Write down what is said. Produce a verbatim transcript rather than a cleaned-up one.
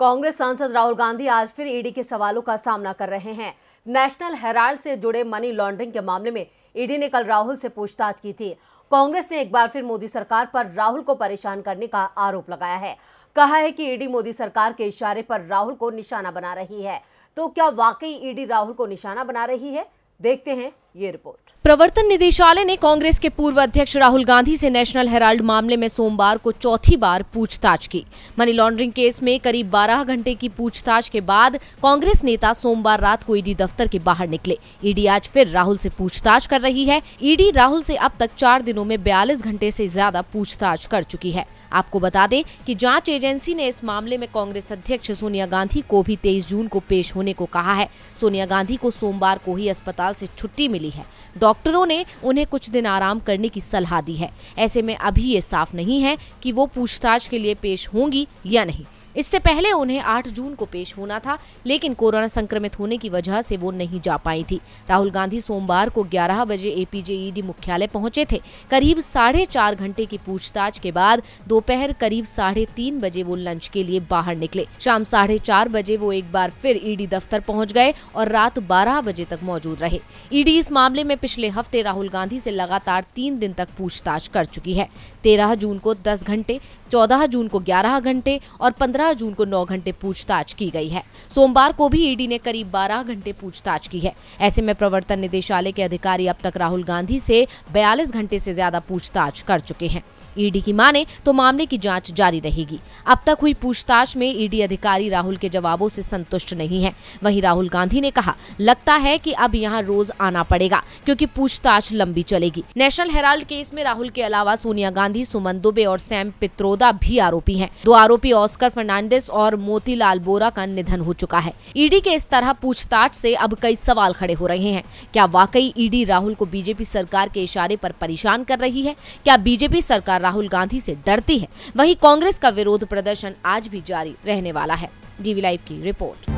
कांग्रेस सांसद राहुल गांधी आज फिर ईडी के सवालों का सामना कर रहे हैं। नेशनल हेराल्ड से जुड़े मनी लॉन्ड्रिंग के मामले में ईडी ने कल राहुल से पूछताछ की थी। कांग्रेस ने एक बार फिर मोदी सरकार पर राहुल को परेशान करने का आरोप लगाया है। कहा है कि ईडी मोदी सरकार के इशारे पर राहुल को निशाना बना रही है। तो क्या वाकई ईडी राहुल को निशाना बना रही है? देखते हैं ये रिपोर्ट। प्रवर्तन निदेशालय ने कांग्रेस के पूर्व अध्यक्ष राहुल गांधी से नेशनल हेराल्ड मामले में सोमवार को चौथी बार पूछताछ की। मनी लॉन्ड्रिंग केस में करीब बारह घंटे की पूछताछ के बाद कांग्रेस नेता सोमवार रात को ईडी दफ्तर के बाहर निकले। ईडी आज फिर राहुल से पूछताछ कर रही है। ईडी राहुल से अब तक चार दिनों में बयालीस घंटे से ज्यादा पूछताछ कर चुकी है। आपको बता दें कि जांच एजेंसी ने इस मामले में कांग्रेस अध्यक्ष सोनिया गांधी को भी तेईस जून को पेश होने को कहा है। सोनिया गांधी को सोमवार को ही अस्पताल से छुट्टी मिली है। डॉक्टरों ने उन्हें कुछ दिन आराम करने की सलाह दी है। ऐसे में अभी ये साफ नहीं है कि वो पूछताछ के लिए पेश होंगी या नहीं। इससे पहले उन्हें आठ जून को पेश होना था, लेकिन कोरोना संक्रमित होने की वजह से वो नहीं जा पाई थी। राहुल गांधी सोमवार को ग्यारह बजे एपीजे ईडी मुख्यालय पहुंचे थे। करीब साढ़े चार घंटे की पूछताछ के बाद दोपहर करीब साढ़े तीन बजे वो लंच के लिए बाहर निकले। शाम साढ़े चार बजे वो एक बार फिर ईडी दफ्तर पहुँच गए और रात बारह बजे तक मौजूद रहे। ईडी इस मामले में पिछले हफ्ते राहुल गांधी से लगातार तीन दिन तक पूछताछ कर चुकी है। तेरह जून को दस घंटे, चौदह जून को ग्यारह घंटे और पंद्रह जून को नौ घंटे पूछताछ की गई है। सोमवार को भी ईडी ने करीब बारह घंटे पूछताछ की है। ऐसे में प्रवर्तन निदेशालय के अधिकारी अब तक राहुल गांधी से बयालीस घंटे से ज्यादा पूछताछ कर चुके हैं। ईडी की माने तो मामले की जांच जारी रहेगी। अब तक हुई पूछताछ में ईडी अधिकारी राहुल के जवाबों से संतुष्ट नहीं है। वहीं राहुल गांधी ने कहा, लगता है कि अब यहाँ रोज आना पड़ेगा क्योंकि पूछताछ लंबी चलेगी। नेशनल हेराल्ड केस में राहुल के अलावा सोनिया गांधी, सुमन दुबे और सैम पित्रो भी आरोपी है। दो आरोपी ऑस्कर फर्नांडिस और मोतीलाल बोरा का निधन हो चुका है। ईडी के इस तरह पूछताछ से अब कई सवाल खड़े हो रहे हैं। क्या वाकई ईडी राहुल को बीजेपी सरकार के इशारे पर परेशान कर रही है? क्या बीजेपी सरकार राहुल गांधी से डरती है? वहीं कांग्रेस का विरोध प्रदर्शन आज भी जारी रहने वाला है। डीबी लाइव की रिपोर्ट।